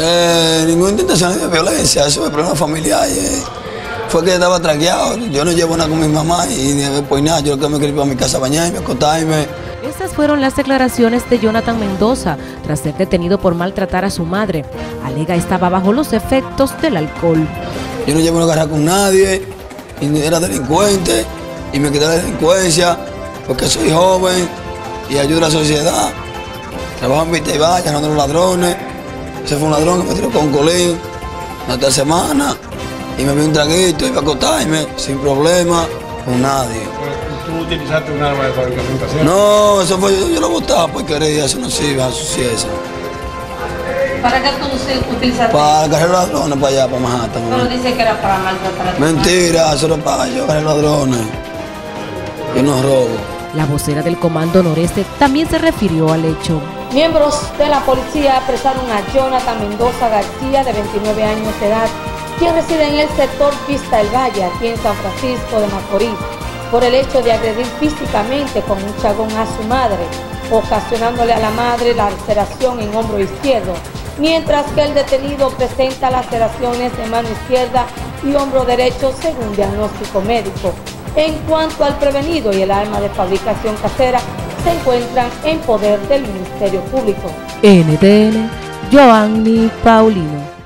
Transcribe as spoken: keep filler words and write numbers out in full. Eh, ninguna intención de violencia, eso es problema familiar. Eh. Fue que estaba tranqueado, yo no llevo nada con mi mamá y después nada, yo lo que me quería ir para mi casa a bañarme, a acostarme. Estas fueron las declaraciones de Jonathan Mendoza tras ser detenido por maltratar a su madre. Alega estaba bajo los efectos del alcohol. Yo no llevo una garra con nadie, y era delincuente y me quedé en la delincuencia porque soy joven y ayudo a la sociedad. Trabajo en Vista el Valle, no de los ladrones. Ese fue un ladrón que me tiró con un colín la otra semana. Y me vi un traguito, iba a acostarme, sin problema, con nadie. ¿Tú utilizaste un arma de fabricación? No, eso fue, yo, yo lo botaba porque quería, eso no sirve, eso. ¿Para qué tú utilizaste? Para cargar ladrones para allá, para Manhattan. Pero ¿no? Dice que era para maltratar. Mentira, eso era para yo cargar ladrones. Yo no robo. La vocera del Comando Noreste también se refirió al hecho. Miembros de la policía apresaron a Jonathan Mendoza García, de veintinueve años de edad, quien reside en el sector Vista el Valle, aquí en San Francisco de Macorís, por el hecho de agredir físicamente con un chagón a su madre, ocasionándole a la madre la laceración en hombro izquierdo, mientras que el detenido presenta laceraciones en mano izquierda y hombro derecho según diagnóstico médico. En cuanto al prevenido y el arma de fabricación casera, se encuentran en poder del Ministerio Público. N T N, Giovanni Paulino.